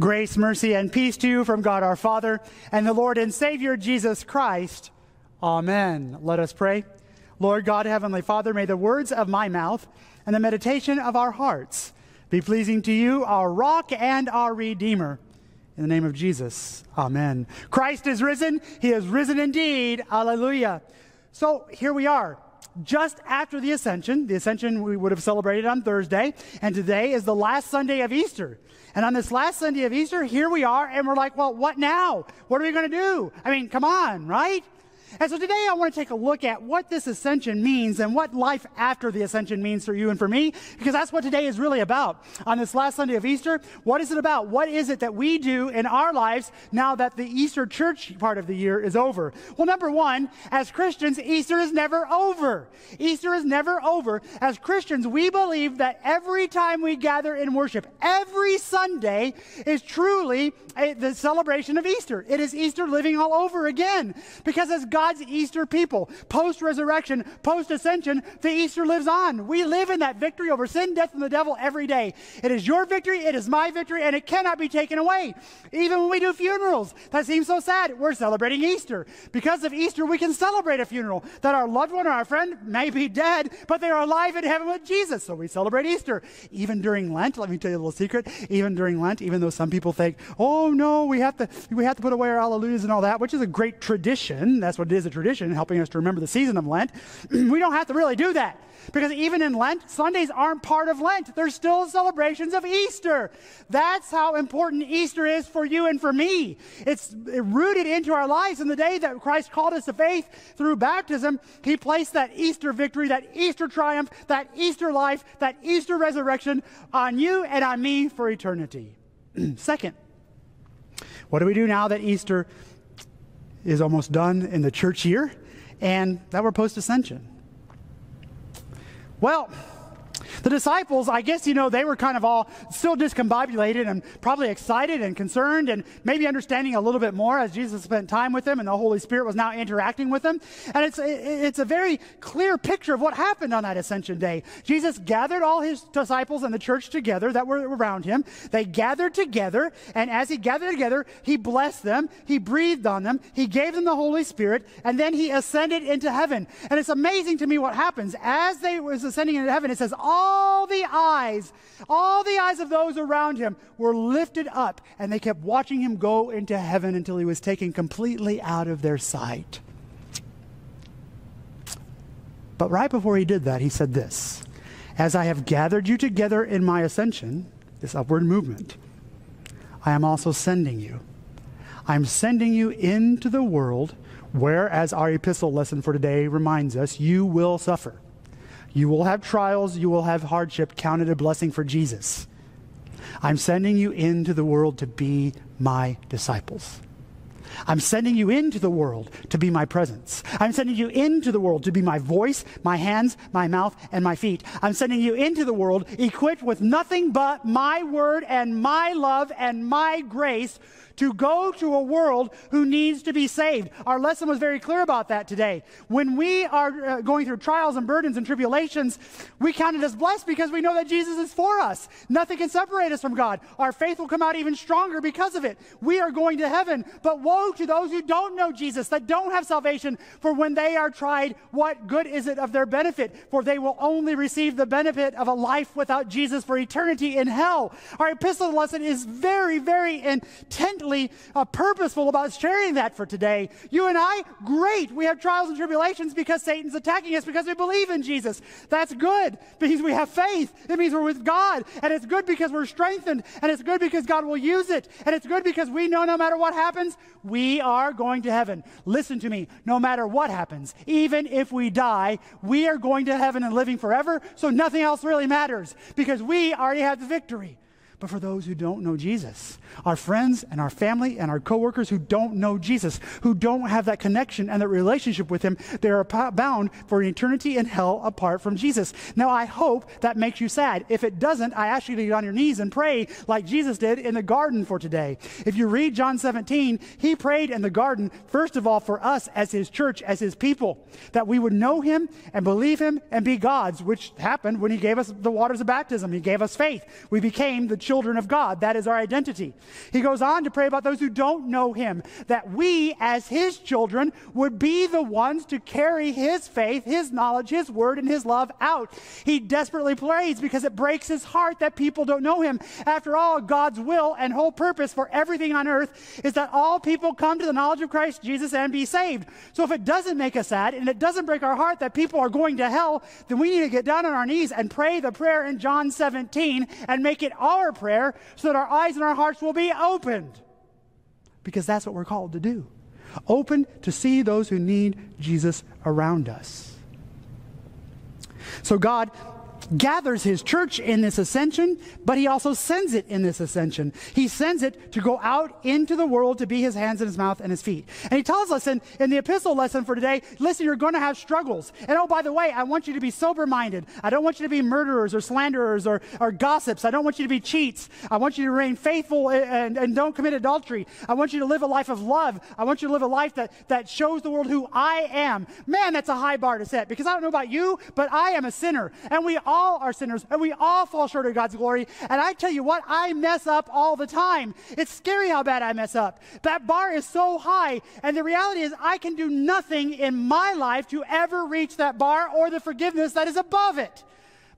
Grace, mercy, and peace to you from God our Father and the Lord and Savior Jesus Christ. Amen. Let us pray. Lord God, Heavenly Father, may the words of my mouth and the meditation of our hearts be pleasing to you, our rock and our Redeemer. In the name of Jesus, amen. Christ is risen. He is risen indeed. Alleluia. So here we are. Just after the Ascension we would have celebrated on Thursday, and today is the last Sunday of Easter. And on this last Sunday of Easter, here we are, and we're like, well, what now? What are we going to do? I mean, come on, right? And so today I want to take a look at what this Ascension means and what life after the Ascension means for you and for me, because that's what today is really about. On this last Sunday of Easter, what is it about? What is it that we do in our lives now that the Easter church part of the year is over? Well, number one, as Christians, Easter is never over. Easter is never over. As Christians, we believe that every time we gather in worship, every Sunday is truly the celebration of Easter. It is Easter living all over again, because as God's Easter people, post-resurrection, post-ascension, the Easter lives on. We live in that victory over sin, death, and the devil every day. It is your victory, it is my victory, and it cannot be taken away. Even when we do funerals, that seems so sad, we're celebrating Easter. Because of Easter, we can celebrate a funeral, that our loved one or our friend may be dead, but they are alive in heaven with Jesus, so we celebrate Easter. Even during Lent, let me tell you a little secret, even during Lent, even though some people think, oh no, we have to put away our alleluias and all that, which is a great tradition, that's what it is, a tradition, helping us to remember the season of Lent. We don't have to really do that, because even in Lent, Sundays aren't part of Lent. They're still celebrations of Easter. That's how important Easter is for you and for me. It's rooted into our lives. In the day that Christ called us to faith through baptism, he placed that Easter victory, that Easter triumph, that Easter life, that Easter resurrection on you and on me for eternity. Second, what do we do now that Easter is almost done in the church year, and that we're post-ascension? Well, the disciples, I guess, you know, they were kind of all still discombobulated and probably excited and concerned and maybe understanding a little bit more as Jesus spent time with them and the Holy Spirit was now interacting with them. And it's a very clear picture of what happened on that Ascension Day. Jesus gathered all his disciples and the church together that were around him. They gathered together, and as he gathered together, he blessed them, he breathed on them, he gave them the Holy Spirit, and then he ascended into heaven. And it's amazing to me what happens. As they was ascending into heaven, it says, all the eyes of those around him were lifted up, and they kept watching him go into heaven until he was taken completely out of their sight. But right before he did that, he said this: as I have gathered you together in my ascension, this upward movement, I am also sending you. I'm sending you into the world where, as our epistle lesson for today reminds us, you will suffer. You will have trials, you will have hardship, counted a blessing for Jesus. I'm sending you into the world to be my disciples. I'm sending you into the world to be my presence. I'm sending you into the world to be my voice, my hands, my mouth, and my feet. I'm sending you into the world equipped with nothing but my word and my love and my grace to go to a world who needs to be saved. Our lesson was very clear about that today. When we are going through trials and burdens and tribulations, we count it as blessed because we know that Jesus is for us. Nothing can separate us from God. Our faith will come out even stronger because of it. We are going to heaven, but woe to those who don't know Jesus, that don't have salvation, for when they are tried, what good is it of their benefit? For they will only receive the benefit of a life without Jesus for eternity in hell. Our epistle lesson is very, very intently purposeful about sharing that for today. You and I, great, we have trials and tribulations because Satan's attacking us because we believe in Jesus. That's good because we have faith. It means we're with God, and it's good because we're strengthened, and it's good because God will use it, and it's good because we know no matter what happens, we are going to heaven. Listen to me, no matter what happens, even if we die, we are going to heaven and living forever, so nothing else really matters because we already have the victory. But for those who don't know Jesus, our friends and our family and our coworkers who don't know Jesus, who don't have that connection and that relationship with him, they are bound for eternity in hell apart from Jesus. Now, I hope that makes you sad. If it doesn't, I ask you to get on your knees and pray like Jesus did in the garden for today. If you read John 17, he prayed in the garden, first of all, for us as his church, as his people, that we would know him and believe him and be God's, which happened when he gave us the waters of baptism. He gave us faith. We became the church children of God. That is our identity. He goes on to pray about those who don't know him, that we as his children would be the ones to carry his faith, his knowledge, his word, and his love out. He desperately prays because it breaks his heart that people don't know him. After all, God's will and whole purpose for everything on earth is that all people come to the knowledge of Christ Jesus and be saved. So if it doesn't make us sad and it doesn't break our heart that people are going to hell, then we need to get down on our knees and pray the prayer in John 17 and make it our prayer so that our eyes and our hearts will be opened. Because that's what we're called to do. Open to see those who need Jesus around us. So God gathers his church in this ascension, but he also sends it in this ascension. He sends it to go out into the world to be his hands and his mouth and his feet. And he tells us in the epistle lesson for today, listen, you're going to have struggles. And oh, by the way, I want you to be sober-minded. I don't want you to be murderers or slanderers or gossips. I don't want you to be cheats. I want you to remain faithful and don't commit adultery. I want you to live a life of love. I want you to live a life that shows the world who I am. Man, that's a high bar to set, because I don't know about you, but I am a sinner. And we all are sinners, and we all fall short of God's glory. And I tell you what, I mess up all the time. It's scary how bad I mess up. That bar is so high, and the reality is I can do nothing in my life to ever reach that bar or the forgiveness that is above it.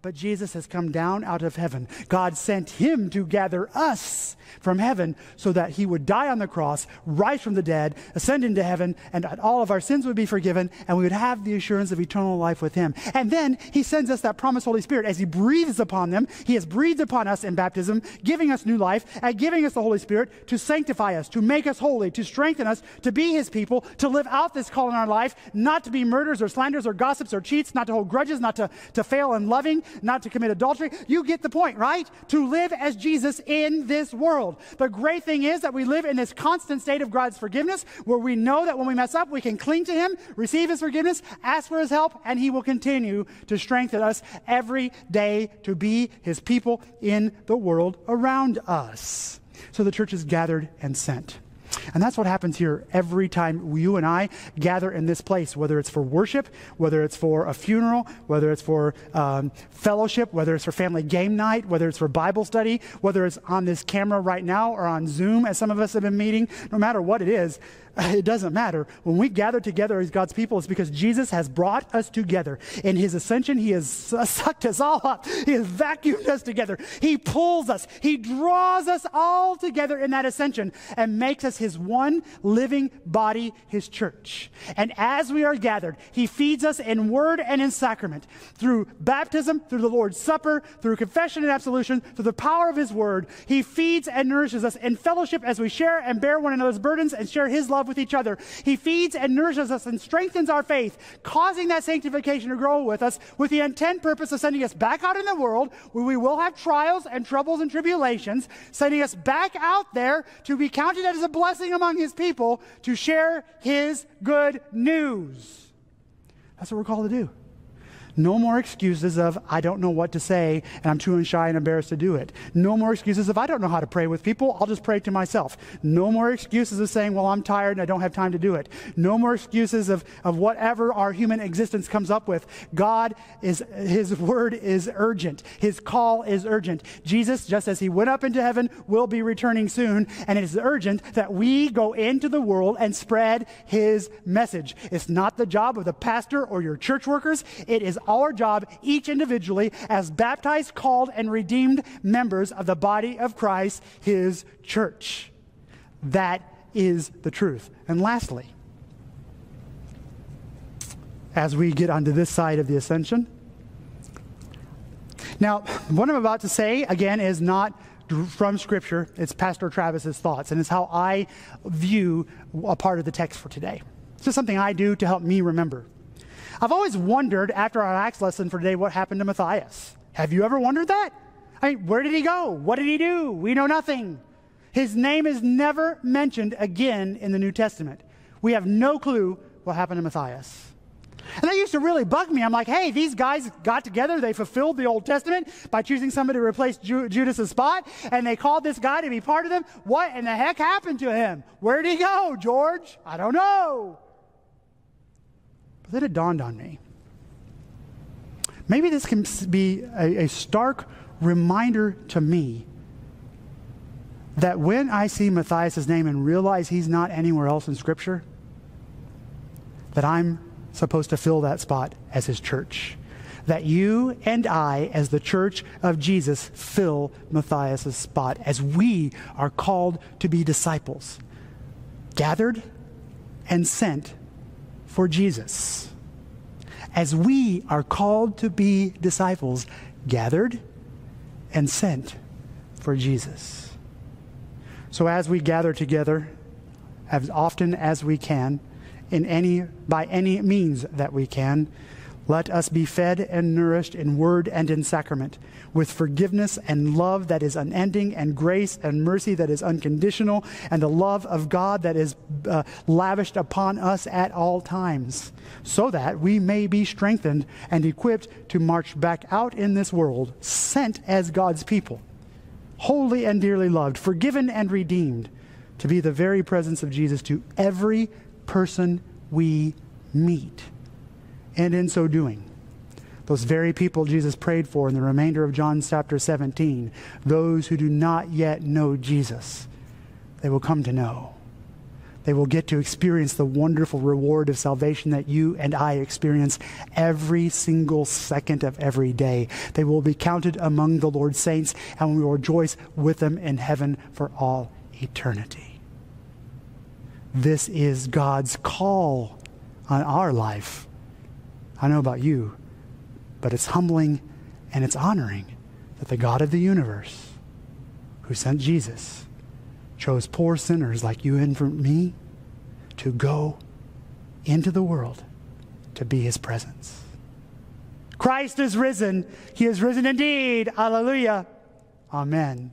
But Jesus has come down out of heaven. God sent him to gather us from heaven so that he would die on the cross, rise from the dead, ascend into heaven, and all of our sins would be forgiven, and we would have the assurance of eternal life with him. And then he sends us that promised Holy Spirit. As he breathes upon them, he has breathed upon us in baptism, giving us new life and giving us the Holy Spirit to sanctify us, to make us holy, to strengthen us, to be his people, to live out this call in our life, not to be murderers or slanders or gossips or cheats, not to hold grudges, not to fail in loving, not to commit adultery. You get the point, right? To live as Jesus in this world. The great thing is that we live in this constant state of God's forgiveness, where we know that when we mess up, we can cling to him, receive his forgiveness, ask for his help, and he will continue to strengthen us every day to be his people in the world around us. So the church is gathered and sent. And that's what happens here every time you and I gather in this place, whether it's for worship, whether it's for a funeral, whether it's for fellowship, whether it's for family game night, whether it's for Bible study, whether it's on this camera right now or on Zoom, as some of us have been meeting. No matter what it is, it doesn't matter. When we gather together as God's people, it's because Jesus has brought us together. In his ascension, he has sucked us all up. He has vacuumed us together. He pulls us. He draws us all together in that ascension and makes us his one living body, his church. And as we are gathered, he feeds us in word and in sacrament, through baptism, through the Lord's Supper, through confession and absolution, through the power of his word. He feeds and nourishes us in fellowship as we share and bear one another's burdens and share his love with each other. He feeds and nourishes us and strengthens our faith, causing that sanctification to grow with us, with the intent purpose of sending us back out in the world where we will have trials and troubles and tribulations, sending us back out there to be counted as a blessing among his people, to share his good news. That's what we're called to do. No more excuses of, I don't know what to say, and I'm too shy and embarrassed to do it. No more excuses of, I don't know how to pray with people, I'll just pray to myself. No more excuses of saying, well, I'm tired and I don't have time to do it. No more excuses of whatever our human existence comes up with. His word is urgent. His call is urgent. Jesus, just as he went up into heaven, will be returning soon, and it is urgent that we go into the world and spread his message. It's not the job of the pastor or your church workers. It is our job, each individually, as baptized, called, and redeemed members of the body of Christ, his church. That is the truth. And lastly, as we get onto this side of the ascension, now, what I'm about to say, again, is not from Scripture. It's Pastor Travis's thoughts, and it's how I view a part of the text for today. It's just something I do to help me remember. I've always wondered, after our Acts lesson for today, what happened to Matthias. Have you ever wondered that? I mean, where did he go? What did he do? We know nothing. His name is never mentioned again in the New Testament. We have no clue what happened to Matthias. And that used to really bug me. I'm like, hey, these guys got together. They fulfilled the Old Testament by choosing somebody to replace Judas's spot, and they called this guy to be part of them. What in the heck happened to him? Where did he go, George? I don't know. Then it dawned on me. Maybe this can be a stark reminder to me that when I see Matthias' name and realize he's not anywhere else in Scripture, that I'm supposed to fill that spot as his church. That you and I, as the church of Jesus, fill Matthias' spot as we are called to be disciples, gathered and sent for Jesus. As we are called to be disciples, gathered and sent for Jesus. So as we gather together, as often as we can, by any means that we can, let us be fed and nourished in word and in sacrament, with forgiveness and love that is unending, and grace and mercy that is unconditional, and the love of God that is lavished upon us at all times, so that we may be strengthened and equipped to march back out in this world, sent as God's people, holy and dearly loved, forgiven and redeemed, to be the very presence of Jesus to every person we meet. And in so doing, those very people Jesus prayed for in the remainder of John chapter 17, those who do not yet know Jesus, they will come to know. They will get to experience the wonderful reward of salvation that you and I experience every single second of every day. They will be counted among the Lord's saints, and we will rejoice with them in heaven for all eternity. This is God's call on our life. I don't know about you, but it's humbling and it's honoring that the God of the universe, who sent Jesus, chose poor sinners like you and me to go into the world to be his presence. Christ is risen. He is risen indeed. Alleluia. Amen.